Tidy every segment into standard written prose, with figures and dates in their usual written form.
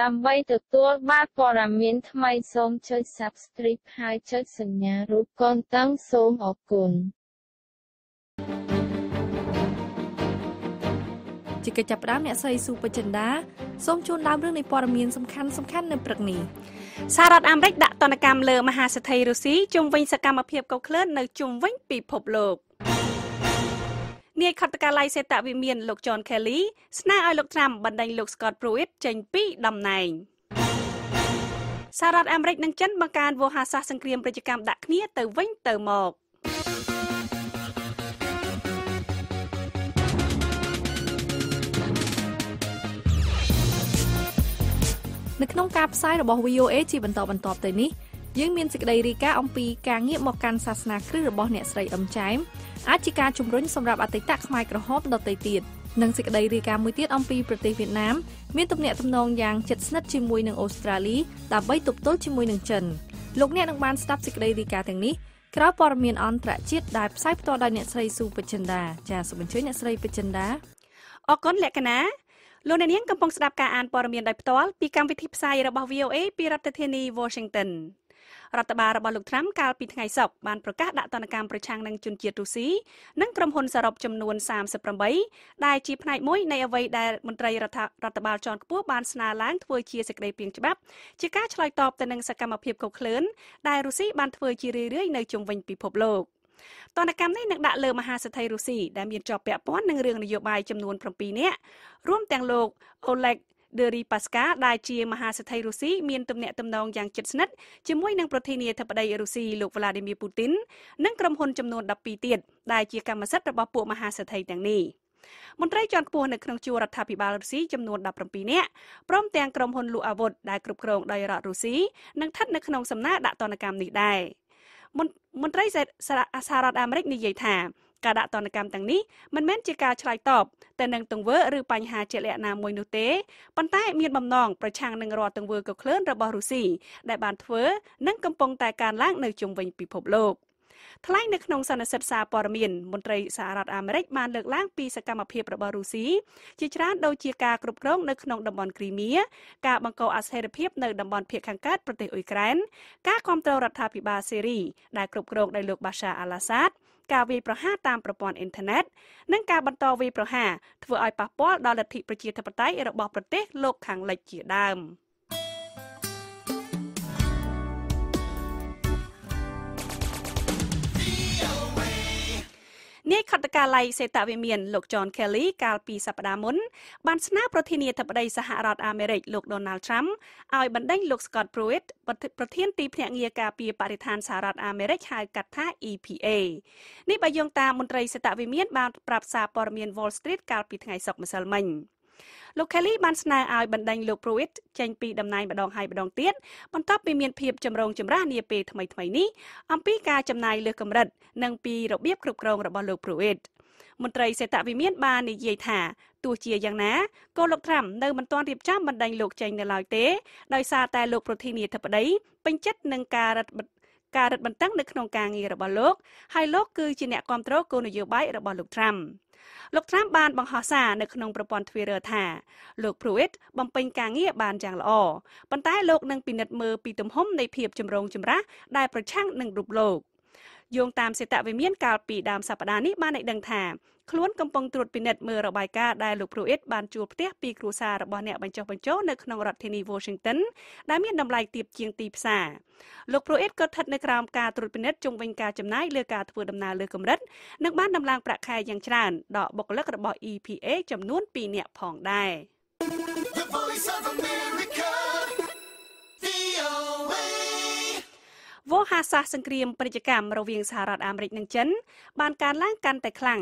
ដើម្បីទទួលបានព័ត៌មានថ្មីសូមចុច Subscribe ហើយចុចសញ្ញារូបកណ្ដឹង សូមអរគុណជាកិច្ចចាប់ផ្ដើមអ្នកស្រីស៊ូបចិន្តាសូមជូនដើមរឿងនៃព័ត៌មានសំខាន់ៗនៅព្រឹកនេះសាររដ្ឋអាមេរិកដាក់ទណ្ឌកម្មលើមហាសេដ្ឋីរុស្ស៊ីជុំវិញសកម្មភាពកុសក្លឿននៅជុំវិញពិភពលោកនាយខុទ្ទកាល័យសេតវិមានលោក John Kelly ស្នើឲ្យលោកត្រាំបណ្ដេញលោក Scott Pruitt ចេញពីតំណែងសាររដ្ឋអាមេរិកនិងចិនបង្កើនវោហារសាស្ត្រសង្គ្រាមពាណិជ្ជកម្មដាក់គ្នាទៅវិញទៅមកនៅក្នុងការផ្សាយរបស់ VOA ជាបន្តបន្ទាប់ទៅនេះយើងមានសេចក្តីរាយការណ៍អំពីការងាកមកកាន់សាសនាគ្រីស្ទរបស់អ្នកស្រីអឹមចែមអាចជាការជំរុញសម្រាប់អតីតខ្មែរក្រហមដទៃទៀតនិងសេចក្តីរាយការណ៍មួយទៀតអំពីប្រទេសវៀតណាមមានទំនាក់ទំនងយ៉ាងជិតស្និទ្ធជាមួយនឹងអូស្ត្រាលីដើម្បីទប់ទល់ជាមួយនឹងចិនលោកអ្នកនឹងបានស្ដាប់សេចក្តីរាយការណ៍ទាំងនេះក្រៅព័ត៌មានអន្តរជាតិដែលផ្សាយផ្ទាល់ដោយអ្នកស្រីស៊ូបចិន្តាចាសសូមអញ្ជើញអ្នកស្រីបចិន្តាអរគុណលក្ខណាលោកអ្នកនាងកំពុងស្ដាប់ការអានព័ត៌មានដោយផ្ទាល់ពីកម្មវិធីផ្សាយរបស់ VOA ពីរដ្ឋធានី Washingtonរដ្ឋបាលរបស់លោកត្រាំកាលពីថ្ងៃសុក្របានប្រកាសដាក់ទណ្ឌកម្មប្រឆាំងនឹងជនជាតិរុស្ស៊ីនិងក្រុមហ៊ុនសរុបចំនួន38ដែលជាផ្នែកមួយនៃអ្វីដែលមន្ត្រីរដ្ឋបាលជាន់ខ្ពស់បានស្នើឡើងធ្វើជាសេចក្តីព្រាងច្បាប់ជាការឆ្លើយតបទៅនឹងសកម្មភាពកុសក្លឿនដែលរុស្ស៊ីបានធ្វើជារឿយៗនៅជុំវិញពិភពលោកទណ្ឌកម្មនេះនឹងដាក់លើមហាសេដ្ឋីរុស្ស៊ីដែលមានជាប់ពាក់ព័ន្ធនឹងរឿងនយោបាយចំនួន7នាក់រួមទាំងលោកអូឡេកដេរីប៉ាស្កាដែលជាមហាសេដ្ឋីរុស្ស៊ីមានទំនាក់ទំនងយ៉ាងជិតស្និទ្ធជាមួយនឹងប្រធានាធិបតីរុស្ស៊ីលោក Vladimir Putin និងក្រុមហ៊ុនចំនួន12ទៀតដែលជាកម្មសិទ្ធិរបស់ពួកមហាសេដ្ឋីទាំងនេះមន្ត្រីជាន់ខ្ពស់នៅក្នុងជួររដ្ឋាភិបាលរុស្ស៊ីចំនួន17នាក់ព្រមទាំងក្រុមហ៊ុនលូអាវុធដែលគ្រប់គ្រងដោយរដ្ឋរុស្ស៊ីនិងស្ថិតនៅក្នុងសំណាក់ដាក់ទណ្ឌកម្មនេះដែរមន្ត្រីសាររដ្ឋអាមេរិកនិយាយថាការដាក់ទណ្ឌកម្មទាំងនេះមិនមែនជាការឆ្លើយតបទៅនឹងទង្វើឬបញ្ហាជាក់លាក់ណាមួយនោះទេប៉ុន្តែមានបំណងប្រឆាំងនឹងរាល់ទង្វើកុសក្លឿនរបស់រុស្ស៊ីដែលបានធ្វើនិងកំពុងតែកើនឡើងនៅជុំវិញពិភពលោកថ្លែងនៅក្នុងសន្និសីទសារព័ត៌មានមន្ត្រីសហរដ្ឋអាមេរិកបានលើកឡើងពីសកម្មភាពរបស់រុស្ស៊ីជាច្រើនដូចជាការគ្រប់គ្រងនៅក្នុងតំបន់គ្រីមៀការបង្កអស្ថិរភាពនៅតំបន់ភាគខាងកើតប្រទេសអ៊ុយក្រែនការគ្រប់គ្រងរដ្ឋាភិបាលសេរីដែលគ្រប់គ្រងដោយលោកបាសាអាឡាសាតការវាយប្រហារតាមប្រព័ន្ធអ៊ីនធឺណិតនិងការបន្តវាយប្រហារធ្វើឲ្យប៉ះពាល់ដល់លទ្ធិប្រជាធិបតេយ្យរបស់ប្រទេសលោកខាងលិចជាដើមនាយខុទ្ទកាល័យសេតវិមានលោក John Kelly កាលពីសប្តាហ៍មុនបានស្នើប្រធានាធិបតីសហរដ្ឋអាមេរិកលោក Donald Trump ឲ្យបណ្ដេញលោក Scott Pruitt ប្រធានទីភ្នាក់ងារការពារបរិស្ថានសហរដ្ឋអាមេរិកហៅកាត់ថា EPA នេះបើយោងតាមមន្ត្រីសេតវិមានបានប្រាប់សារព័ត៌មាន Wall Street កាលពីថ្ងៃសុក្រម្សិលមិញលោក Kelly បានស្នើឲ្យបណ្ដេញលោក Pruitt ចេញពីតំណែងម្ដងហើយម្ដងទៀតបន្ទាប់ពីមានភាពចម្រូងចម្រាសនាពេលថ្មីៗនេះអំពីការចំណាយលើកម្រិតនិងពីរបៀបគ្រប់គ្រងរបស់លោក Pruitt មន្ត្រីសេដ្ឋវិមានបាននិយាយថាទោះជាយ៉ាងណាក៏លោក Trump នៅមិនទាន់រៀបចំបណ្ដេញលោកចេញនៅឡើយទេដោយសារតែលោកប្រធានាធិបតីពេញចិត្តនឹងការរឹតបន្តឹងនៅក្នុងការងាររបស់លោកហើយលោកគឺជាអ្នកគ្រប់គ្រងគោលនយោបាយរបស់លោក Trumpលោកត្រាំបានបង្ហោះសារនៅក្នុងប្រព័ន្ធ Twitter ថាលោក Pruitt បំពេញការងារបានយ៉ាងល្អប៉ុន្តែលោកនឹងពិនិត្យមើលពីទំហំនៃភាពចម្រូងចម្រាសដែលប្រឆាំងនឹងរូបលោកយោងតាមសេតវិមានកាលពីដើមសប្តាហ៍នេះបានឲ្យដឹងថាខ្លួនកំពុងត្រួតពិនិត្យមើលរបាយការណ៍ដែលលោក Pruitt បានជួលផ្ទះពីគ្រួសាររបស់អ្នកបញ្ចុះបញ្ចូលនៅក្នុងរដ្ឋធានី Washington ដែលមានតម្លៃទាបជាងទីផ្សារលោក Pruitt ក៏ស្ថិតនៅក្រោមការត្រួតពិនិត្យជុំវិញការចំណាយលើការធ្វើដំណើរលើកម្រិតនិងបានដំឡើងប្រាក់ខែយ៉ាងច្រើនដល់បុគ្គលិករបស់ EPA ចំនួន2នាក់ផងដែរវោហារសាស្ត្រសង្គ្រាមពាណិជ្ជកម្មរវាងសហរដ្ឋអាមេរិកនិងចិនបានកើនឡើងកាន់តែខ្លាំង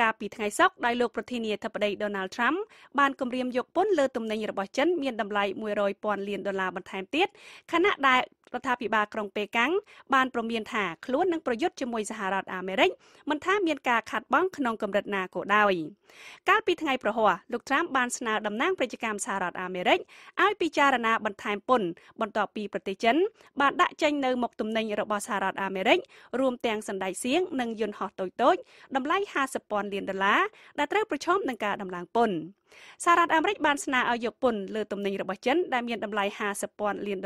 កាលពីថ្ងៃសុក្រដោយលោកប្រធានាធិបតី Donald Trump បានគម្រាមយកពន្ធលើទំនិញរបស់ចិនមានតម្លៃ$100,000 លានបន្ថែមទៀតខណៈដែលរដ្ឋាភិបាលក្រុងប៉េកាំងបានប្រមានថាខ្លួននឹងប្រយុទ្ធជាមួយសហរដ្ឋអាមេរិកមិនថាមានការខាត់បងក្នុងកម្រិតណាក៏ដោយកាលពីថ្ងៃប្រហ័សលោក Trump បានស្នើតំណាងពាណិជ្ជកម្មសហរដ្ឋអាមេរិកឲ្យពិចារណាបន្ថែមពន្ធបន្ទាប់ពីប្រទេសចិនបានដាក់ចេញនៅមុខទំនិញរបស់សហរដ្ឋអាមេរិករួមទាំងសណ្ដែកសៀងនិងយន្តហោះតូចៗតម្លៃ$50,000 លានដែលត្រូវប្រឈមនឹងការដំឡើងពន្ធ សហរដ្ឋអាមេរិកបានស្នើឲ្យយកពន្ធលើទំនិញរបស់ចិនដែលមានតម្លៃ 50,000,000,000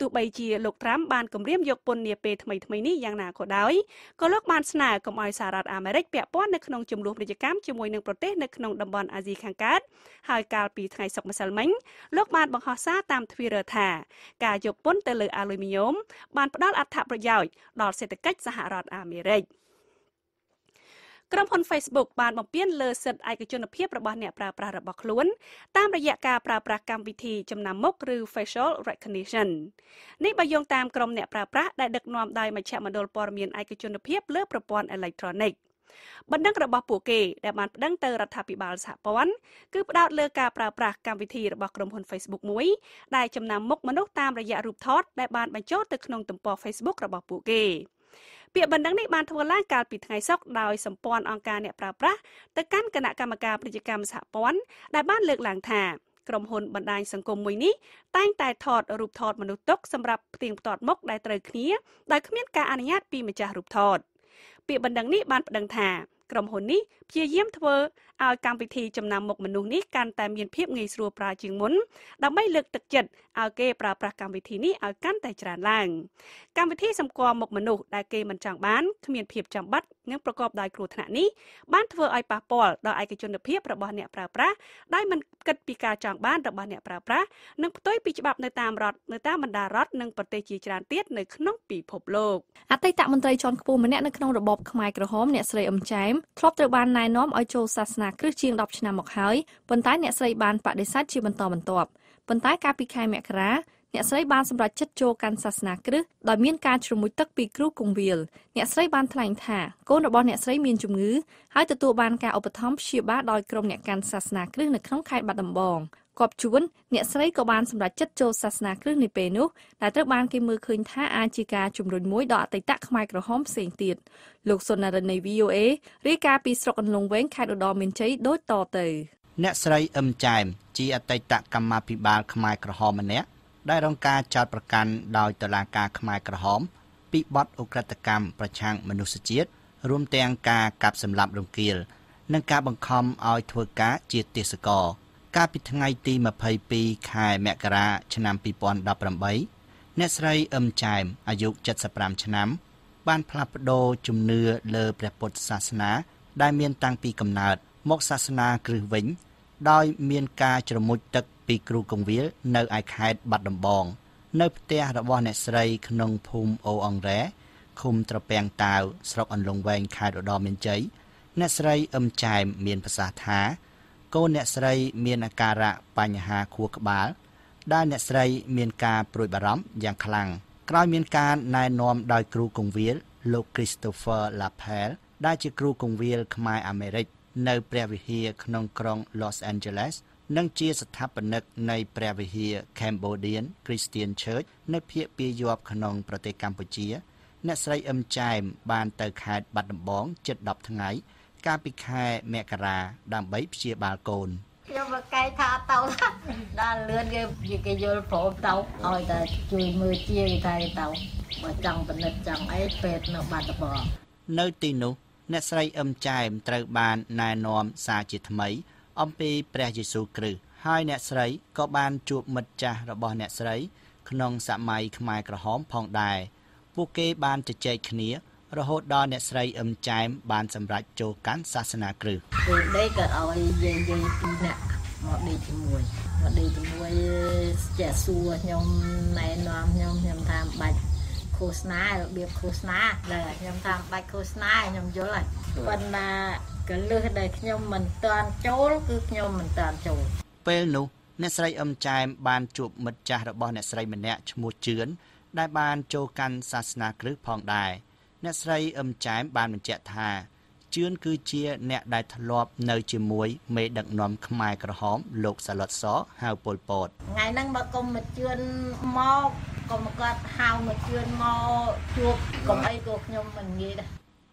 ទោះបីជាលោកត្រាំបានគម្រាមយកពន្ធនាពេលថ្មីៗនេះយ៉ាងណាក៏ដោយក៏លោកបានស្នើកុំឲ្យសហរដ្ឋអាមេរិកពាក់ព័ន្ធនៅក្នុងជំនួបពាណិជ្ជកម្មជាមួយនឹងប្រទេសនៅក្នុងតំបន់អាស៊ីខាងកើត ក្រុមហ៊ុន Facebook បានបំពេញលើសិទ្ធិឯកជនភាពរបស់អ្នកប្រើប្រាស់របស់ខ្លួនតាមរយៈការប្រើប្រាស់កម្មវិធីចំណាំមុខឬ Facial Recognition នេះបើយោងតាមក្រុមអ្នកប្រើប្រាស់ដែលដឹកនាំដោយមជ្ឈមណ្ឌលព័ត៌មានឯកជនភាពលើប្រព័ន្ធអេឡិចត្រូនិក បណ្ដឹងរបស់ពួកគេដែលបានប្តឹងទៅរដ្ឋាភិបាលសហព័ន្ធគឺផ្ដោតលើការប្រើប្រាស់កម្មវិធីរបស់ក្រុមហ៊ុន Facebook មួយដែលចំណាំមុខមនុស្សតាមរយៈរូបថតដែលបានបញ្ចូលទៅក្នុងទំព័រ Facebook របស់ពួកគេ ពាក្យបណ្ដឹងនេះបានប្តឹងថាក្រុមហ៊ុននេះព្យាយាមធ្វើឲ្យកម្មវិធីចំណាំមុខមនុស្សនេះកាន់តែមានភាពងាយស្រួលប្រើជាងមុនដើម្បីលើកទឹកចិត្តឲ្យគេប្រើប្រាស់កម្មវិធីនេះឲ្យកាន់តែច្រើនឡើងកម្មវិធីសម្គាល់មុខមនុស្សដែលគេមិនចង់បានគ្មានភាពចាំបាត់និងប្រកបដោយគ្រោះថ្នាក់នេះបានធ្វើឲ្យប៉ះពាល់ដល់ឯកជនភាពរបស់អ្នកប្រើប្រាស់ដោយមិនគិតពីការចង់បានរបស់អ្នកប្រើប្រាស់និងផ្ទុយពីច្បាប់នៅតាមរដ្ឋនៅតាមបណ្ដារដ្ឋនិងប្រទេសជាច្រើនទៀតនៅក្នុងពិភពលោកអតីតមន្ត្រីជាន់ខ្ពស់ម្នាក់នៅក្នុងរបបខ្មែរក្រហមអ្នកស្រីអ៊ុំចែមធ្លាប់ត្រូវបានណែនាំឲ្យចូលសាសនាគ្រីស្ទាន ដប់ឆ្នាំមកហើយប៉ុន្តែអ្នកស្រីបានបដិសេធជាបន្តបន្ទាប់ប៉ុន្តែកាលពីខែមករា អ្នកស្រីបានសម្រេចចិត្តចូលកាន់សាសនាគ្រិស្តដោយមានការជ្រមុជទឹកពីគ្រូគង្វាលអ្នកស្រីបានថ្លែងថាកូនរបស់អ្នកស្រីមានជំងឺហើយទទួលបានការឧបត្ថម្ភព្យាបាលដោយក្រុមអ្នកកាន់សាសនាគ្រិស្តនៅពេលនោះដែលត្រូវបានគេមើលឃើញថាអាចជាការជំរុញមួយដល់អតីតខ្មែរក្រហមផ្សេងទៀតលោកសុននរិន VOA រាយការណ៍ពីស្រុកអន្លង់វែងខេត្តឧត្តរមានជ័យ ដូចតទៅអ្នកស្រីអ៊ឹមចាមជាអតីតកម្មាភិបាលខ្មែរក្រហមម្នាក់ ដែលរងការចោទប្រកាន់ដោយតុលាការខ្មែរក្រហមពីបទឧក្រិដ្ឋកម្មប្រឆាំងមនុស្សជាតិរួមទាំងការកាប់សម្លាប់រង្គាលនិងការបង្ខំឲ្យធ្វើការជាទាសករកាលពីថ្ងៃទី 22 ខែមករាឆ្នាំ 2018 អ្នកស្រីអ៊ឹមចែមអាយុ 75 ឆ្នាំបានផ្លាស់ប្តូរជំនឿលើព្រះពុទ្ធសាសនាដែលមានតាំងពីកំណើតមកសាសនាគ្រិស្តវិញដោយមានការជ្រមុជទឹក ពីគ្រូគង្វាលនៅឯខេត្តបាត់ដំបងនៅផ្ទះរបស់អ្នកស្រីក្នុងភូមិអូអង្រែឃុំត្រពាំងតាវស្រុកអន្លង់វែងខេត្តឧត្តរមានជ័យអ្នកស្រីអ៊ឹមចែមមានប្រសាសន៍ថាកូនអ្នកស្រីមានអាការៈបញ្ហាខួរក្បាលដែលអ្នកស្រីមានការព្រួយបារម្ភយ៉ាងខ្លាំងក្រោយមានការណែនាំដោយគ្រូគង្វាលលោក Christopher Lapel ដែលជាគ្រូគង្វាលខ្មែរអាមេរិកនៅព្រះវិហារក្នុងក្រុង Los Angeles និងជាស្ថាបនិកនៃព្រះវិហារ Cambodian Christian Church នៅភាគពាយ័ព្យក្នុងប្រទេសកម្ពុជាអ្នកស្រីអ៊ឹមចែមបានទៅខេត្តបាត់ដំបងជិត 10 ថ្ងៃកាលពីខែមករាដើម្បីព្យាបាលកូននៅទីនោះអ្នកស្រីអ៊ឹមចែមត្រូវបានណែនាំសាជាថ្មី អំពីព្រះយេស៊ូវគ្រីស្ទហើយអ្នកស្រីក៏បានជួបមិត្តចាស់របស់អ្នកស្រីក្នុងសម័យខ្មែរក្រហមផងដែរពួកគេបានជជែកគ្នារហូតដល់អ្នកស្រីអ៊ឹមចែមបានសម្រេចចូលកាន់សាសនាគ្រីស្ទពេលនេះក៏ឲ្យយើងនិយាយពីអ្នកមកនេះជាមួយមកនេះជាមួយស្ចេះសួរខ្ញុំណែនាំខ្ញុំថាបាច់ ឃោសនារបៀបឃោសនាដែលខ្ញុំតាមបាច់ឃោសនាខ្ញុំយល់ហើយប៉ុន្តែកលឹះដែលខ្ញុំមិនទាន់ចូលគឺខ្ញុំមិនទាន់ចូលពេលនោះអ្នកស្រីអ៊ឹមចែមបានជួបមិត្តចាស់របស់អ្នកស្រីម្នាក់ឈ្មោះជឿនដែលបានចូលកាន់សាសនាគ្រីស្តផងដែរអ្នកស្រីអ៊ឹមចែមបានបញ្ជាក់ថាជឿនគឺជាអ្នកដែលធ្លាប់នៅជាមួយមេដឹកនាំខ្មែរក្រហមលោកសាឡុតស ហាវពលពតថ្ងៃហ្នឹងបើកុំជឿនមកកុំគាត់ហៅមកជឿនមកជួបកុំអីក៏ខ្ញុំមិនងាយដែរ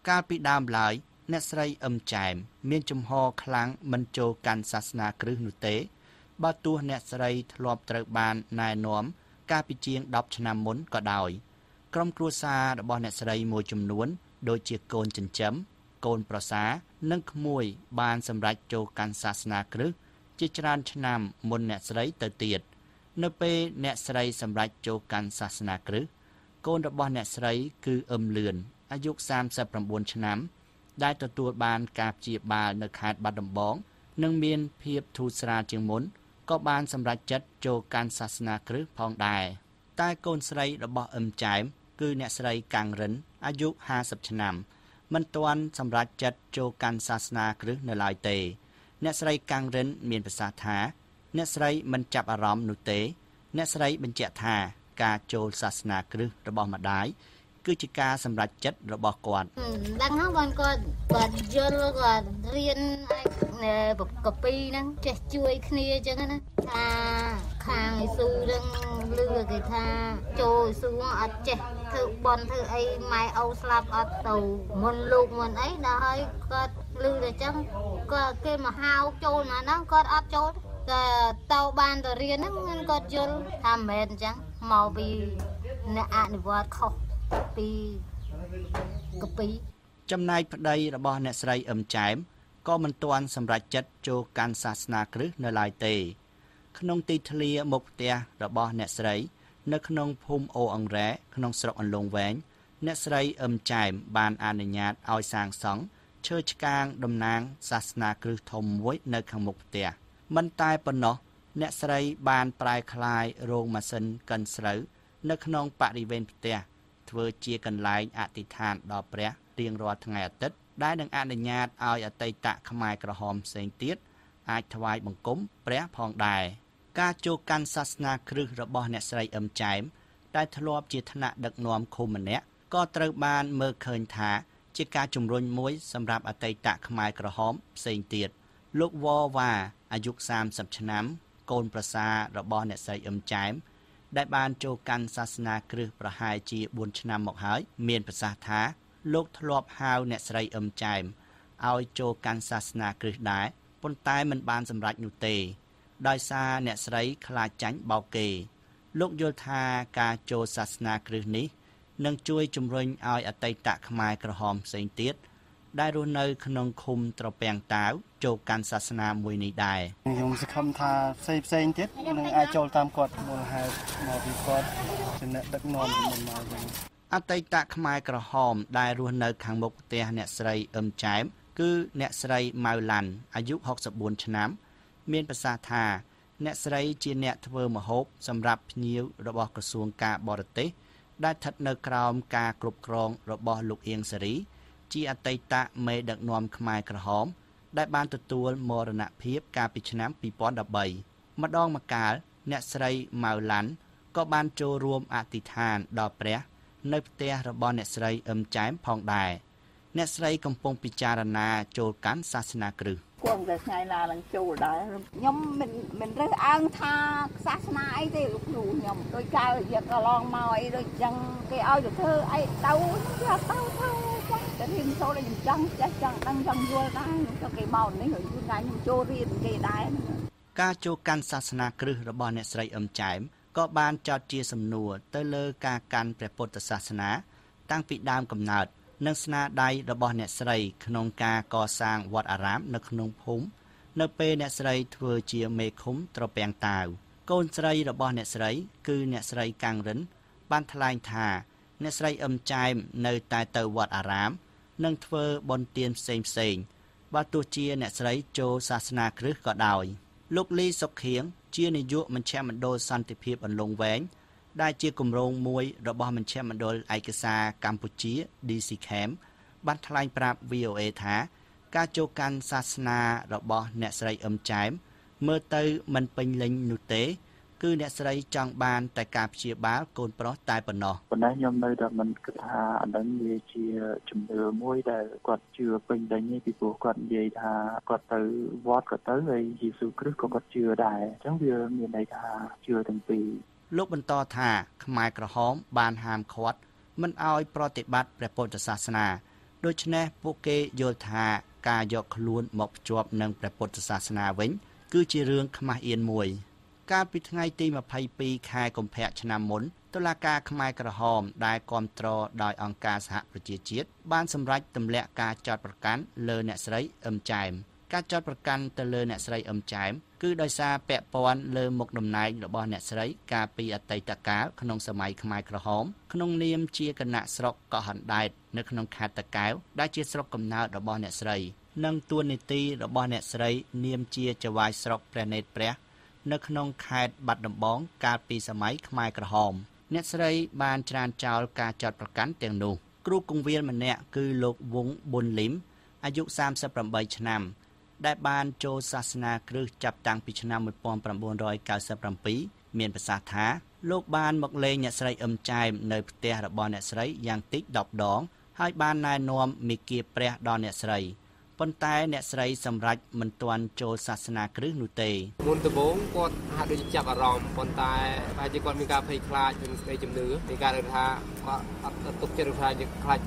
កាលពីដើមឡើយអ្នកស្រីអ៊ឹមចែមមានចំហខ្លាំងមិនចូលកាន់សាសនាគ្រិស្តនោះទេបើទោះអ្នកស្រីធ្លាប់ត្រូវបានណែនាំកាលពីជាង 10 ឆ្នាំមុនក៏ដោយក្រុមគ្រួសាររបស់អ្នកស្រីមួយចំនួនដូចជាកូនចិញ្ចឹមកូនប្រសា និងក្មួយបានសម្រេចចូលកាន់សាសនាគ្រិស្តជាច្រើនឆ្នាំមុនអ្នកស្រីទៅទៀតនៅពេលអ្នកស្រីសម្រេចចូលកាន់សាសនាគ្រិស្តកូនរបស់អ្នកស្រីគឺអ៊ឹមលឿនអាយុ39ឆ្នាំដែលទទួលបានការព្យាបាលនៅខេត្តបាត់ដំបងនិងមានភាពធូរស្រាលជាងមុនក៏បានសម្រេចចិត្តចូលកាន់សាសនាគ្រិស្តផងដែរតែកូនស្រីរបស់អ៊ឹមចែមគឺអ្នកស្រីកាំងរិនអាយុ50ឆ្នាំមិនទាន់សម្រេចចិត្តចូលកាន់សាសនាគ្រិស្តនៅឡើយទេអ្នកស្រីកាំងរិនមានប្រសាសន៍ថាអ្នកស្រីមិនចាប់អារម្មណ៍នោះទេអ្នកស្រីបញ្ជាក់ថាការចូលសាសនាគ្រិស្តរបស់ម្ដាយគឺជាការសម្រេចចិត្តរបស់គាត់ដឹងហ្នឹងបងគាត់យល់គាត់រៀនកពីហ្នឹងចេះជួយគ្នាអញ្ចឹងណាថាខាងយេស៊ូហ្នឹងឮគេថាចូលយេស៊ូអត់ចេះធ្វើបន់ធ្វើអីម៉ែអូស្លាប់អត់ទៅមុនលោកមុនអីដល់ហើយគាត់ឮតែអញ្ចឹងគាត់គេមកហៅចូលណាហ្នឹងគាត់អត់ចូលតែទៅបានទៅរៀនហ្នឹងគាត់យល់ថាមិនមែនអញ្ចឹងមកពីអ្នកអនុវត្តខុសពីកពីចំណាយប្តីរបស់អ្នកស្រីអ៊ឹមចែមក៏មិនទាន់សម្រេចចិត្តចូលកាន់សាសនាគ្រិស្តនៅឡើយទេក្នុងទីធ្លាមុខផ្ទះរបស់អ្នកស្រីនៅក្នុងភូមិអូអង្រែក្នុងស្រុកអន្លង់វែងអ្នកស្រីអ៊ឹមចែមបានអនុញ្ញាតឲ្យសាងសង់ឈើឆ្កាងតំណាងសាសនាគ្រិស្តធំមួយនៅខាងមុខផ្ទះមិនតែប៉ុណ្ណោះអ្នកស្រីបានប្រែក្លាយរោងម៉ាស៊ីនកិនស្រូវនៅក្នុងបរិវេណផ្ទះធ្វើជាកន្លែងអធិដ្ឋានដល់ព្រះរៀងរាល់ថ្ងៃអាទិត្យដែលនឹងអនុញ្ញាតឲ្យអតីតខ្មែរក្រហមផ្សេងទៀតអាចថ្វាយបង្គំព្រះផងដែរការចូលកាន់សាសនាគ្រិស្តរបស់អ្នកស្រីអ៊ឹមចែមដែលធ្លាប់ជាថ្នាក់ដឹកនាំឃុំម្នាក់ក៏ត្រូវបានមើលឃើញថាជាការជំរុញមួយសម្រាប់អតីតខ្មែរក្រហមផ្សេងទៀតលោកវ៉ាអាយុ30ឆ្នាំកូនប្រសាររបស់អ្នកស្រីអ៊ឹមចែមដែលបានចូលកាន់សាសនាគ្រិស្តប្រហែលជា4ឆ្នាំមកហើយមានប្រសាសន៍ថាលោកធ្លាប់ហៅអ្នកស្រីអ៊ឹមចែមឲ្យចូលកាន់សាសនាគ្រិស្តដែរប៉ុន្តែមិនបានសម្រេចនោះទេដោយសារអ្នកស្រីខ្លាចចាញ់បោកគេលោកយល់ថាការចូលសាសនាគ្រិស្តនេះនឹងជួយជំរុញឲ្យអតីតខ្មែរក្រហមផ្សេងទៀតដែលរស់នៅក្នុងឃុំត្រពាំងតាវចូលកាន់សាសនាមួយនេះដែរខ្ញុំសង្ឃឹមថាផ្សេងទៀតនឹងអាចចូលតាមគាត់មូលហេតុមកពីគាត់ជាអ្នកដឹកនាំមិនមកវិញអតីតខ្មែរក្រហមដែលរស់នៅខាងមុខផ្ទះអ្នកស្រីអ៊ឹមចែមគឺអ្នកស្រីម៉ៅឡាន់អាយុ64ឆ្នាំមានប្រសាសន៍ថាអ្នកស្រីជាអ្នកធ្វើម្ហូបសម្រាប់ភ្ញៀវរបស់ក្រសួងការបរទេសដែលស្ថិតនៅក្រោមការគ្រប់គ្រងរបស់លោកអៀងសារីជាអតីតមេដឹកនាំខ្មែរក្រហមដែលបានទទួលមរណភាពកាលពីឆ្នាំ2013ម្ដងម្កាលអ្នកស្រីម៉ៅឡាន់ក៏បានចូលរួមអធិដ្ឋានដល់ព្រះនៅផ្ទះរបស់អ្នកស្រីអ៊ឹមចែមផងដែរអ្នកស្រីកំពុងពិចារណាចូលកាន់សាសនាគ្រិស្តគង់តែថ្ងៃណាឡើងចូលដែរខ្ញុំមិនរើសអើងថាសាសនាអីទេលោកគ្រូខ្ញុំដូចកើយកកន្លងមកអីដូចចឹងគេឲ្យទៅធ្វើអីទៅចាស់តែខ្ញុំចូលតែខ្ញុំចង់យល់ដែរខ្ញុំគេមកនេះថ្ងៃខ្ញុំចូលរៀនគេដែរការចូលកាន់សាសនាគ្រិស្តរបស់អ្នកស្រីអ៊ឹមចែមក៏បានចោទជាសំណួរទៅលើការកាន់ព្រះពុទ្ធសាសនាតាំងពីដើមកំណើតនិងស្នាដៃរបស់អ្នកស្រីក្នុងការកសាងវត្តអារាមនៅក្នុងភូមិនៅពេលអ្នកស្រីធ្វើជាមេឃុំត្រពាំងតាវកូនស្រីរបស់អ្នកស្រីគឺអ្នកស្រីកាំងរិនបានថ្លែងថាអ្នកស្រីអ៊ឹមចែមនៅតែទៅវត្តអារាមនិងធ្វើបុណ្យទានផ្សេងបើទោះជាអ្នកស្រីចូលសាសនាគ្រិស្តក៏ដោយលោកលីសុខៀងជានាយកមជ្ឈមណ្ឌលសន្តិភាពអន្លង់វែងដែលជាគម្រោងមួយរបស់មជ្ឈមណ្ឌលឯកសារកម្ពុជា DC Camp បានថ្លែងប្រាប់ VOA ថាការចូលកាន់សាសនារបស់អ្នកស្រីអ៊ឹមចែមមើលទៅមិនពេញលេញនោះទេគឺអ្នកស្រីចង់បានតែការព្យាបាលកូនប្រុសតែប៉ុណ្ណោះប៉ុន្តែខ្ញុំនៅតែមិនគិតថាអានឹងវាជាជំនឿមួយដែលគាត់ជឿពេញដេញទេពីព្រោះគាត់និយាយថាគាត់ទៅវត្តក៏ទៅហើយយេស៊ូវគ្រីស្ទក៏គាត់ជឿដែរអញ្ចឹងវាមានន័យថាជឿទាំងពីរលោកបន្តថាខ្មែរក្រហមបានហាមឃាត់មិនឲ្យប្រតិបត្តិព្រះពុទ្ធសាសនាដូច្នេះពួកគេយល់ថាការយកខ្លួនមកភ្ជាប់នឹងព្រះពុទ្ធសាសនាវិញគឺជារឿងខ្មាស់អៀនមួយ Các bị thay tìm và phải bị khai công phép cho năm muốn. Tức là ca khmai cờ hòm đài con trò đòi ông ca xã hội chia chiết. Ban xâm rách tầm lẹ ca chọt bật cán lơ nẹ sấy âm chìm. Ca chọt bật cán tờ lơ nẹ sấy âm chìm. Cứ đòi xa bẹ bọn lơ một đồng này là bọn nẹ sấy. Ca bị ở tây tạ cá khăn ông xa máy khmai cờ hòm. Khăn ông liêm chia cân nạ sọc có hẳn đài nơi khăn ông khát tạ cáo. Đã chia sọc cầm nào là bọn nẹ sấy. Nâng tuôn nị ti là bọn nẹ sấy niêm chia cho vai sọc planet preh. Nơi khăn ông khát bắt đồng bóng ca bị xa máy khmai cờ hòm. Nét sợi ban tràn trào cả chọt bạc cán tiền đủ. Cứu công viên mình nè cứ lột vốn bồn lím. Ai dục sam sắp làm bảy năm. Đại ban châu Sasana cứ chập tăng pi năm một pom làm bồn rồi cao sắp làm pí miền bắc sa thá. Lột ban mặc lê nét sợi âm trai nơi tê hạt bò nét sợi giang tích độc đón. Hai ban nai nom mì kia pre đo nét sợi. Phần tai nét sợi sầm rách mình toàn châu Sasana cứ nụ tê. Muốn từ bốn con hạt được chập vào ròng phần tai hai chỉ con mình cà phê khai chúng đây chấm nứa mình cà được tha có tục chơi được tha những khai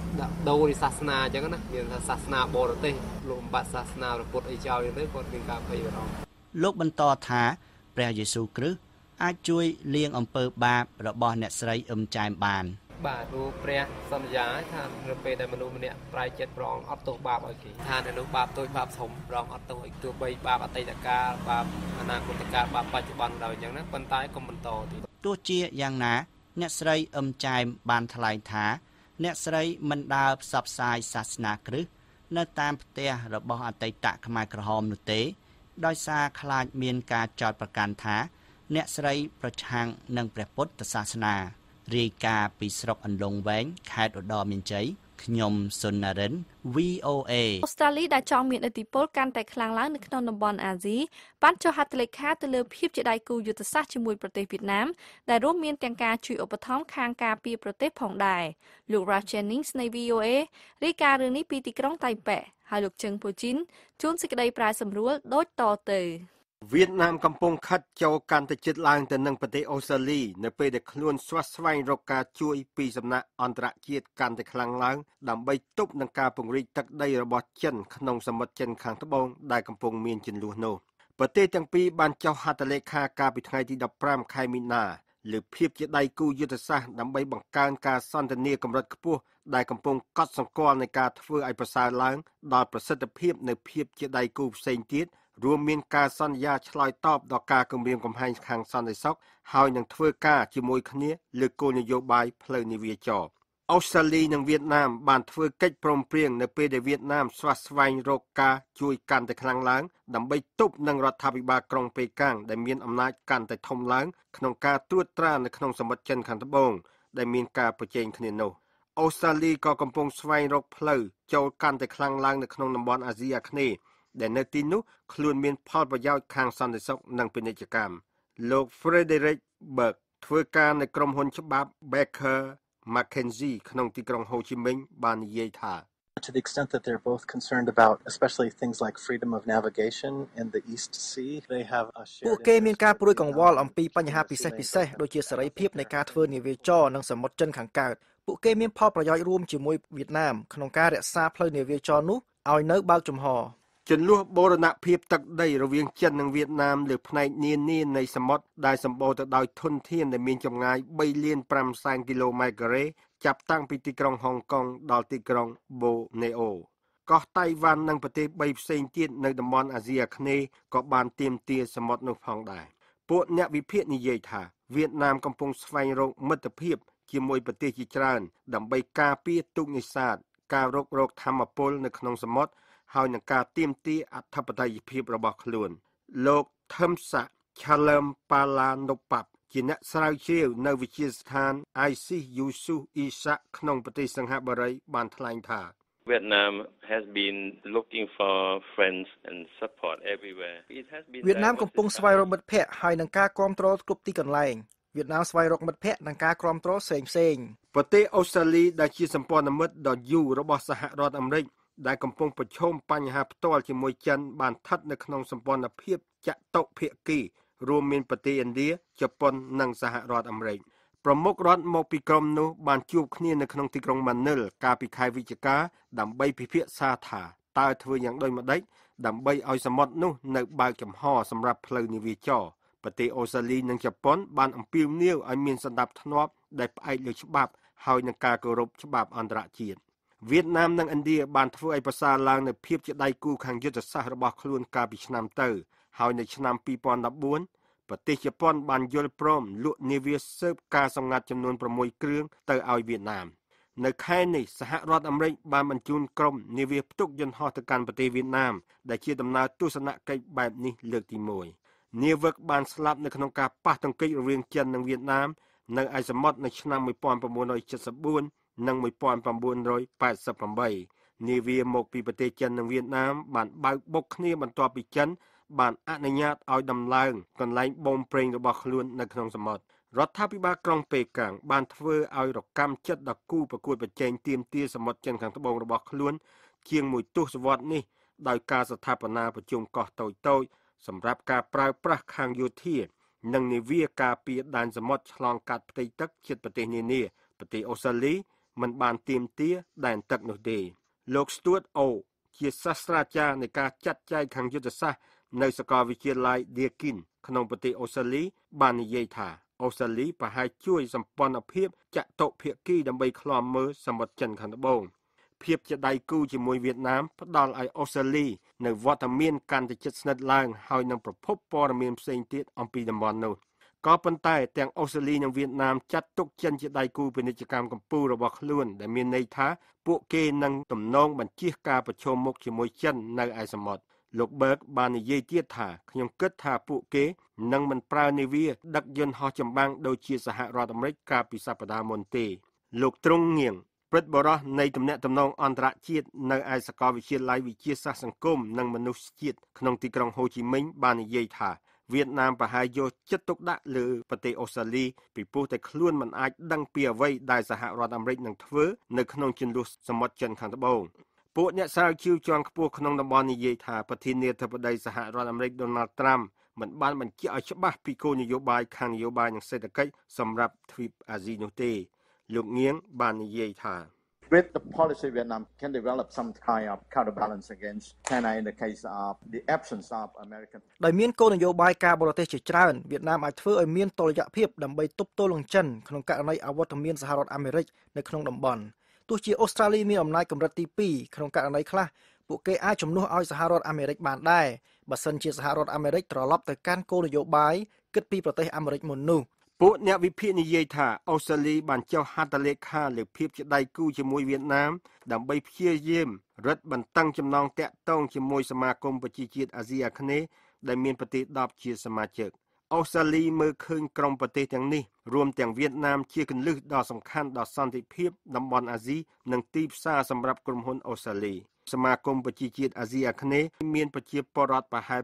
đâu đi Sasana chẳng có nè miền Sasana bò được tê lụm bát Sasana được bột ấy trao như thế con mình cà phê vào ròng. Lúc bên to thả, Pre Jesus cứ ai chui liên ông pơ ba rồi bò nét sợi chai bàn. Bà đu pre xâm giá than rồi về đại manu mình nè prai chết rong ấp tổ ba bao kì than đại manu ba tôi ba sủng rong ấp tổ tôi bay ba ba tây ca ba anh cô ca ba ba chục bàn rồi chẳng nè con tay con mình to thì tôi chia giang ná nét sợi chai bàn thay thả nét sợi mình đào sập sai Sasana cứ nơi tam tia rồi bao anh tây tạ khmai cờ hòm nụt tế đôi xa khai miền ca chọt bạc can thả nét sợi bạch hàng nâng bạch bút Sasana Rika Pisrok and Long Vang, Cat or Domin Jay, Knyom Sunaren, VOA. Australia đã chọn miền ở Tây Pol can tại Khlang Lang nước Nam Bon Azi, ban cho hạt lệ khá từ lều phim chế đại cứu Yuta sát chìm mùi Prote Việt Nam, đại rốt miền tiếng ca chui ở bờ thóng khang ca pi Prote Phong Đài. Lục Ra Jennings này VOA, Rika rừng ní pi tì krong tai pẹ, hai lục chân po chín, chốn xịt đây prai sầm rúa đốt to từ. Việt Nam cầm pong khát châu can tại chiết lang từ nâng bờ Australia, nơi bề để khluôn xóa xoay rô cá chui pi sầm nã an tra chiết can tại Khlang Lang, đầm bay túc nâng cá pong ri tắc đây là bọt chân khăn sầm bọt chân khang tháp bông đại cầm pong miền chân lúa nô. Bờ tây tăng pi ban châu hạt lệ kha cá bị thay đi đập pram khai mina, lửa phep chiết đại cứu yết sa đầm bay bằng can cá san tân nia cầm rớt cua đại cầm pong cắt sòng con nơi cá phơi ai pasa lang đòi perset phep nơi phep chiết đại cứu sen tiết. រួមមានការសន្យាឆ្លើយតបដល់ការគម្រាមកំហែងខាងសន្តិសុខហើយនឹងធ្វើការជាមួយគ្នាលើគោលនយោបាយផ្លូវនយោបាយ ដែលនៅទីនោះខ្លួនមានផលប្រយោជន៍ខាងសន្តិសុខនិងពាណិជ្ជកម្មលោក Frederick Berg ធ្វើការនៅក្រុមហ៊ុនច្បាប់ Baker McKenzie ក្នុងទីក្រុងហូជីមិញបាននិយាយថា To the extent that they're both concerned about, especially things like freedom of navigation in the East Sea, they have a shared. ពួកគេមានការព្រួយកង្វល់អំពីបញ្ហាពិសេសពិសេសដូចជាសេរីភាពនៃការធ្វើនាវាចរនិងសមុទ្រចិនខាងកើតពួកគេមានផលប្រយោជន៍រួមជាមួយវៀតណាមក្នុងការរក្សាផ្លូវនាវាចរនោះ ចំនួនបូរណភាពទឹកដីរវាងចិននិងវៀតណាមលើផ្នែកនានានៃសមុទ្រដែលសម្បូរទៅដោយធនធានដែលមានចម្ងាយ 3,500,000 គីឡូម៉ែត្រការ៉េ ចាប់ តាំង ពី ទី ក្រុង ហុង កុង ដល់ ទី ក្រុង បូនេអូ កោះ តៃវ៉ាន់ និង ប្រទេស 3 ផ្សេង ទៀត នៅ តំបន់ អាស៊ី អាគ្នេយ៍ ក៏ បាន ទាម ទារ សមុទ្រ នោះ ផង ដែរ ពួក អ្នក វិភាគ និយាយ ថា វៀតណាម កំពុង ស្វែង រក មិត្តភាព ជាមួយ ប្រទេស ជា ច្រើន ដើម្បី ការពារ ទូក នេសាទ ការ រករក ធម្មពល នៅ ក្នុង សមុទ្រ ហើយនឹងការទាមទារអធិបតេយ្យភាពរបស់ខ្លួនលោកថឹមសាក់ឆាឡឹមប៉ាឡានុប៉ាប់ជាអ្នកស្រាវជ្រាវនៅវិទ្យាស្ថាន ICUSU ISA ក្នុងប្រទេសសិង្ហបុរីបានថ្លែងថា Vietnam has been looking for friends and support everywhere. It has been វៀតណាម កំពុងស្វែងរកមិត្តភ័ក្តិហើយនឹងការគាំទ្រគ្រប់ទីកន្លែង វៀតណាមស្វែងរកមិត្តភ័ក្តិនិងការគាំទ្រផ្សេងៗប្រទេសអូស្ត្រាលីដែលជាសម្ព័ន្ធមិត្តដ៏យូររបស់សហរដ្ឋអាមេរិក ដែលកំពុងប្រឈមបញ្ហាផ្ទាល់ជាមួយចិនបានឋិតនៅក្នុងសម្ព័ន្ធភាពចាក់តុកភាគីរួមមានប្រទេសឥណ្ឌាជប៉ុននិងសហរដ្ឋអាមេរិកប្រមុខរដ្ឋមកពីក្រុមនោះបានជួបគ្នានៅក្នុងទីក្រុងម៉ានិលកាលពីខែវិច្ឆិកាដើម្បីពិភាក្សាថាតើធ្វើយ៉ាងដូចម្តេចដើម្បីឲ្យសមុទ្រនោះនៅបើកចំហសម្រាប់ផ្លូវនាវាចរ ประเทศออสเตรเลียនិងជប៉ុនបានអំពាវនាវឲ្យមានសន្តិភាពដែលផ្អែកលើច្បាប់ហើយនឹងការគោរពច្បាប់អន្តរជាតិវៀតណាមនិងឥណ្ឌាបានធ្វើឲ្យប្រសើរឡើងនូវភាពជាដៃគូខាងយុទ្ធសាស្ត្ររបស់ខ្លួនកាលពីឆ្នាំទៅហើយនៅឆ្នាំ2014ប្រទេសជប៉ុនបានយល់ព្រមលក់នាវាស៊ើបការសម្ងាត់ចំនួន6គ្រឿងទៅឲ្យវៀតណាមនៅខែនេះសហរដ្ឋអាមេរិកបានបញ្ជូនក្រុមនាវាផ្ទុកយន្តហោះទៅកាន់ប្រទេសវៀតណាមដែលជាដំណើរទស្សនកិច្ចបែបនេះលើកទី1នាវិកបានស្លាប់នៅក្នុងការប៉ះទង្គិចរវាងចិននិងវៀតណាមនៅឯសមុទ្រនៅឆ្នាំ1974និង1988នាវាមកពីប្រទេសចិននិងវៀតណាមបានបើកបុកគ្នាបន្ទាប់ពីចិនបានអនុញ្ញាតឲ្យដំឡើងកន្លែងបូមប្រេងរបស់ខ្លួននៅក្នុងសមុទ្ររដ្ឋាភិបាលក្រុងប៉េកាំងបានធ្វើឲ្យរកម្មចិត្តដល់គូប្រកួតប្រជែងទាមទារសមុទ្រចិនខាងត្បូងរបស់ខ្លួនជាងមួយទសវត្សរ៍នេះដោយការស្ថាបនាប្រជុំកោះតូចៗសម្រាប់ការប្រើប្រាស់ខាងយោធានិងនាវាការពារដែនសមុទ្រឆ្លងកាត់ផ្ទៃទឹកជិតប្រទេសនានាប្រទេសអូស្ត្រាលីមិនបានទាមទារដែនទឹកនោះទេលោក Stuart O ជាសាស្ត្រាចារ្យនៃការចាត់ចែងខាងយុទ្ធសាស្ត្រនៅសាកលវិទ្យាល័យ Deakin ក្នុងប្រទេសអូស្ត្រាលីបាននិយាយថាអូស្ត្រាលីប្រហែលជួយសម្ព័ន្ធភាពចតុភាគីដើម្បីឃ្លាំមើលសមុទ្រចិនខាងត្បូងភាពជាដៃគូជាមួយវៀតណាមផ្ដល់ឲ្យអូស្ត្រាលីនៅវត្តមានកាន់តែជិតស្និទ្ធឡើងហើយនឹងប្រភពព័ត៌មានផ្សេងទៀតអំពីតំបន់នោះក៏ប៉ុន្តែទាំងអូស្ត្រាលីនិងវៀតណាមចាត់ទុកចិនជាដៃគូពាណិជ្ជកម្មកំពូលរបស់ខ្លួនដែលមានន័យថាពួកគេនឹងទំនងបញ្ជាការប្រជុំមុខជាមួយចិននៅឯសមុទ្រលោក Berg បាននិយាយទៀតថាខ្ញុំគិតថាពួកគេនឹងមិនប្រើនាវាដឹកយន្តហោះចម្បាំងដូចជាសហរដ្ឋអាមេរិកកាលពីសប្តាហ៍មុនទេលោកទ្រង់ងៀងព្រឹទ្ធបរិះនៃទំនាក់ទំនងអន្តរជាតិនៅឯសាកលវិទ្យាល័យវិទ្យាសាស្ត្រសង្គមនិងមនុស្សជាតិក្នុងទីក្រុងហូជីមិញបាននិយាយថាវៀតណាមប្រហែលយកចិត្តទុកដាក់លើប្រទេសអូស្ត្រាលីពីព្រោះតែខ្លួនមិនអាចដឹងពីអ្វីដែលសហរដ្ឋអាមេរិកនឹងធ្វើនៅក្នុងជន្លោះសមុទ្រចិនខាងត្បូងពួកអ្នកស្រាវជ្រាវជាន់ខ្ពស់ក្នុងតំបន់និយាយថាប្រធានាធិបតីសហរដ្ឋអាមេរិក Donald Trump មិនបានបញ្ជាក់ឲ្យច្បាស់ពីគោលនយោបាយខាងនយោបាយនិងសេដ្ឋកិច្ចសម្រាប់ទ្វីបអាស៊ីនោះទេលោកងៀងបាននិយាយថា With the policy Vietnam can develop some kind of counterbalance against China in the case of the absence of American ដោយមានគោលនយោបាយការបរទេសជាច្រើនវៀតណាមអាចធ្វើឲ្យមានតុល្យភាពដើម្បីទប់ទល់នឹងចិនក្នុងករណីអវត្តមានសហរដ្ឋអាមេរិកនៅក្នុងតំបន់ទោះជាអូស្ត្រាលីមានអំណាចកម្រិតទី2ក្នុងករណីខ្លះពួកគេអាចជំនួសឲ្យសហរដ្ឋអាមេរិកបានដែរបើសិនជាសហរដ្ឋអាមេរិកត្រឡប់ទៅកាន់គោលនយោបាយគិតពីប្រទេសអាមេរិកមុននោះពួកអ្នកវិភាគនិយាយថាអូស្ត្រាលីបានចុះហត្ថលេខាលើភាពជាដៃគូជាមួយវៀតណាមដើម្បីព្យាយាមរឹតបន្តឹងចំណងទាក់ទងជាមួយសមាគមប្រជាជាតិអាស៊ីអាគ្នេយ៍ដែលមានប្រទេស10ជាសមាជិកអូស្ត្រាលីមើលឃើញក្រុមប្រទេសទាំងនេះរួមទាំងវៀតណាមជាគន្លឹះដ៏សំខាន់ដល់សន្តិភាពតំបន់អាស៊ីនិងទីផ្សារសម្រាប់ក្រុមហ៊ុនអូស្ត្រាលីសមាគមប្រជាជាតិអាស៊ីអាគ្នេយ៍មានប្រជាពលរដ្ឋប្រហែល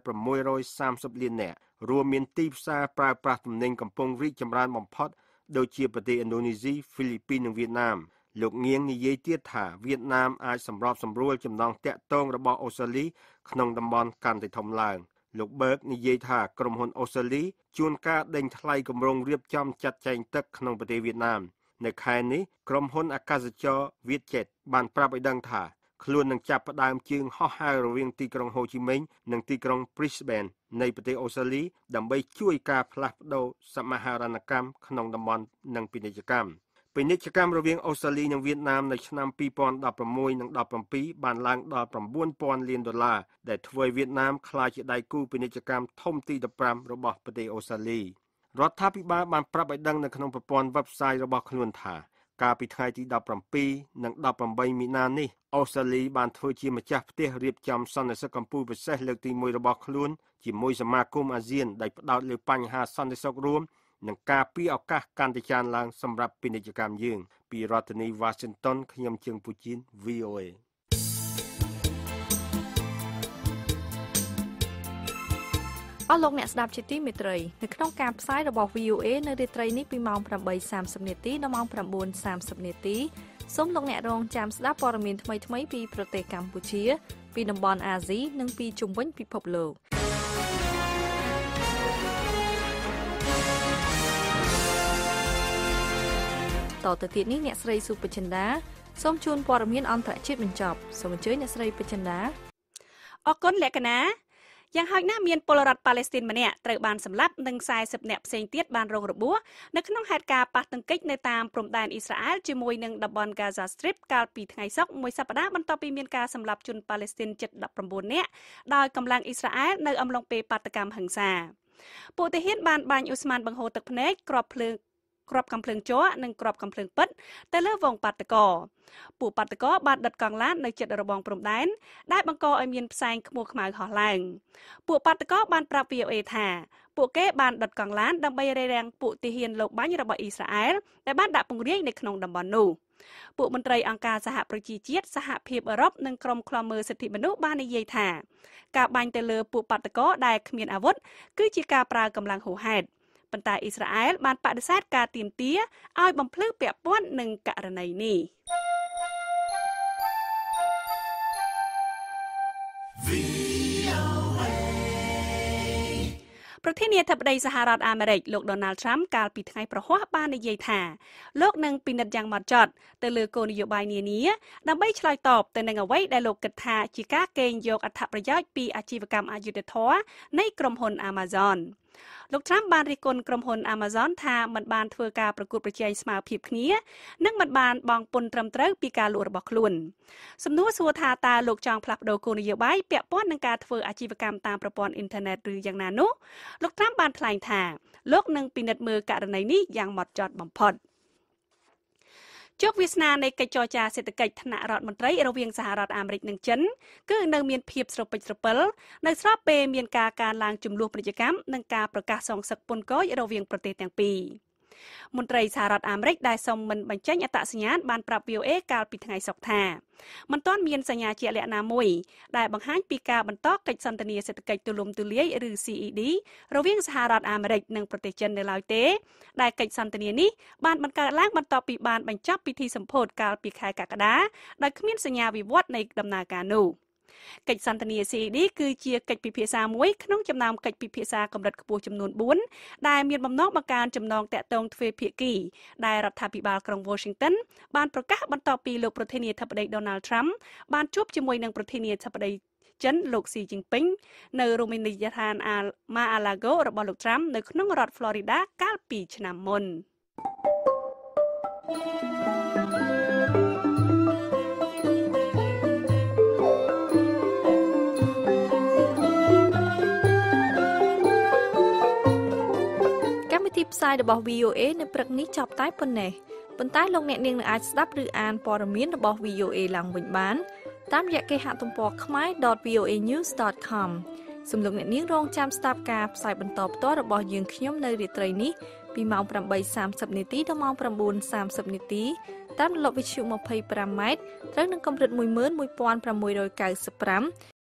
630លាននាក់រួមមានទីផ្សារប្រើប្រាស់ទំនិញកំពុងរីកចម្រើនបំផុតដូចជាប្រទេសឥណ្ឌូនេស៊ីហ្វីលីពីននិងវៀតណាមលោកងៀងនិយាយទៀតថាវៀតណាមអាចសម្របសម្រួលចំណងទាក់ទងរបស់អូស្ត្រាលីក្នុងតំបន់កាន់តែធំឡើងលោក Berg និយាយថាក្រុមហ៊ុនអូស្ត្រាលីជួនកាលដេញថ្លៃគម្រោងរៀបចំចាត់ចែងទឹកក្នុងប្រទេសវៀតណាមនៅខែនេះក្រុមហ៊ុនអាកាសចរវៀតជេតបានប្រាប់ឲ្យដឹងថាខ្លួននឹងចាប់ផ្ដើមជើងហោះហើររវាងទីក្រុងហូជីមិញនិងទីក្រុង Brisbane នៃប្រទេសអូស្ត្រាលីដើម្បីជួយការផ្លាស់ប្តូរសមាហរណកម្មក្នុងតំបន់និងពាណិជ្ជកម្មរវាងអូស្ត្រាលីនិងវៀតណាមនៅឆ្នាំ2016និង17បានឡើងដល់$9,000 លានដែលធ្វើឲ្យវៀតណាមក្លាយជាដៃគូពាណិជ្ជកម្មធំទី15របស់ប្រទេសអូស្ត្រាលីរដ្ឋាភិបាលបានប្រាប់ឲ្យដឹងនៅក្នុងប្រព័ន្ធ website របស់ខ្លួនថាកាលពីថ្ងៃទី17និង18មីនានេះអូស្ត្រាលីបានធ្វើជាម្ចាស់ផ្ទះរៀបចំសន្និសីទកម្ពុជាពិសេសលើកទី1របស់ខ្លួនជាមួយសមាគមអាស៊ានដែលផ្ដោតលើបញ្ហាសន្តិសុខរួមនិងការពីឱកាសកាន់តែច្រើនឡើងសម្រាប់ពាណិជ្ជកម្មយើងពីរដ្ឋធានី Washington ខ្ញុំជើងពូជីន VOAអស់លោកអ្នកស្ដាប់ជាទីមេត្រីនៅក្នុងការផ្សាយរបស់ VOA នៅរាត្រីនេះពីម៉ោង 8:30 នាទីដល់ម៉ោង 9:30 នាទីសូមលោកអ្នករងចាំស្ដាប់ព័ត៌មានថ្មីៗពីប្រទេសកម្ពុជាពីតំបន់អាស៊ីនិងពីជុំវិញពិភពលោកតទៅទៀតនេះអ្នកស្រីសុបិចិន្តាសូមជូនព័ត៌មានអន្តរជាតិបញ្ចប់សូមអញ្ជើញអ្នកស្រីបិចិន្តាអរគុណលក្ខណា Yang hanya mian polarat Palestine mania terban semlap dengan saya sebab sentiat ban rong rubuh. Naknong harga pas tengkik netam perumdan Israel jemui neng daban Gaza Strip kalpi tengah esok mui sapada mentopi mian ka semlap jun Palestine jet dap perempuan nia. Dal kemlang Israel neng amlong pe patekam hangsa. Putihit ban ban Usman bengho terpenek krop pleng. គ្របកំភ្លើងជ័រនិងគ្របកំភ្លើងពិតទៅលើវងបាតកោពួកបាតកោបានដុតកង់ឡាននៅចិត្តរបងព្រំដែនដែលបង្កឲ្យមានផ្សែងខ្មួខ្មៅហោះឡើងពួកបាតកោបានប្រាប់ VOA ថាពួកគេបានដុតកង់ឡានដើម្បីរារាំងពួកទាហានលោកបាញ់របស់អ៊ីស្រាអែលដែលបានដាក់ពង្រាយនៅក្នុងតំបន់នោះពួកមន្ត្រីអង្គការសហប្រជាជាតិសហភាពអឺរ៉ុបនិងក្រុមឃ្លាំមើលសិទ្ធិមនុស្សបាននិយាយថាការបាញ់ទៅលើពួកបាតកោដែលគ្មានអាវុធ គឺជាការប្រើកម្លាំងហួសហេតុប៉ុន្តែអ៊ីស្រាអែលបានបដិសេធការទាមទារឲ្យបំភ្លឺពាក់ព័ន្ធនឹងករណីនេះ ប្រធានាធិបតីសហរដ្ឋអាមេរិកលោក លោកត្រាំបានរិះគន់ក្រុមហ៊ុន Amazon ថាមិនបានធ្វើការប្រកួតប្រជែងស្មើភាពគ្នានិងមិនបានបង់ពន្ធត្រឹមត្រូវពីការលក់របស់ខ្លួនសំណួរសួរថាតើលោកចង់ផ្លាស់ប្ដូរគោលនយោបាយពាក់ព័ន្ធនឹងការធ្វើអាជីវកម្មតាមប្រព័ន្ធអ៊ីនធឺណេតឬយ៉ាងណានោះលោកត្រាំបានថ្លែងថាលោកនឹងពិនិត្យមើលករណីនេះយ៉ាងម៉ត់ចត់បំផុត ជោគវាសនានៃកិច្ចចរចាសេដ្ឋកិច្ចថ្នាក់រដ្ឋមន្ត្រីរវាងសហរដ្ឋអាមេរិកនិងចិនគឺនៅមានភាពស្រពេចស្រពិលនៅស្របពេលមានការកើនឡើងចំនួនពាណិជ្ជកម្មនិងការប្រកាសសងសឹកពន្ធកុយរវាងប្រទេសទាំងពីរ មន្ត្រីសហរដ្ឋអាមេរិកដែលសុំមិនបញ្ចេញអត្តសញ្ញាណបានប្រាប់ VOA កាលពីថ្ងៃសុក្រថាមិនទាន់មានសញ្ញាជាក់លាក់ណាមួយដែលបង្ហាញពីការបន្តកិច្ចសន្ទនាសេដ្ឋកិច្ចទូលំទូលាយឬ CED រវាងសហរដ្ឋអាមេរិកនិងប្រទេសចិននៅឡើយទេដែលកិច្ចសន្ទនានេះបានបង្កើតឡើងបន្ទាប់ពីបានបញ្ចប់ពិធីសម្ពោធកាលពីខែកក្កដាដោយគ្មានសញ្ញាវិវត្តនៃដំណើរការនោះ កិច្ចសន្ទនា CED គឺជាកិច្ចពិភាក្សាមួយក្នុងចំណោមកិច្ចពិភាក្សាកម្រិតខ្ពស់ចំនួន 4 ដែលមានបំណងបង្កើនចំណងទាក់ទងទ្វេភាគីដែលរដ្ឋាភិបាលក្រុង Washington បានប្រកាសបន្ទាប់ពីលោកប្រធានាធិបតី Donald Trump បានជួបជាមួយនឹងប្រធានាធិបតីចិនលោក Xi Jinping នៅរមណីយដ្ឋាន Mar-a-Lago របស់លោក Trump នៅក្នុងរដ្ឋ Florida កាលពីឆ្នាំមុន ផ្សាយរបស់ VOA នៅព្រឹកនេះចប់តែប៉ុណ្ណេះប៉ុន្តែលោកអ្នកនាងនឹងអាចស្ដាប់ឬអានព័ត៌មានរបស់ VOA ឡើងវិញបានតាមរយៈគេហទំព័រ khmer.voanews.com សូមលោកអ្នកនាងរងចាំស្ដាប់ការផ្សាយបន្តផ្ទាល់របស់យើងខ្ញុំនៅរាត្រីនេះពីម៉ោង 8:30 នាទី ដល់ ម៉ោង 9:30 នាទី តាមរលកវិទ្យុ 25m ត្រូវនឹងកម្រិត 11695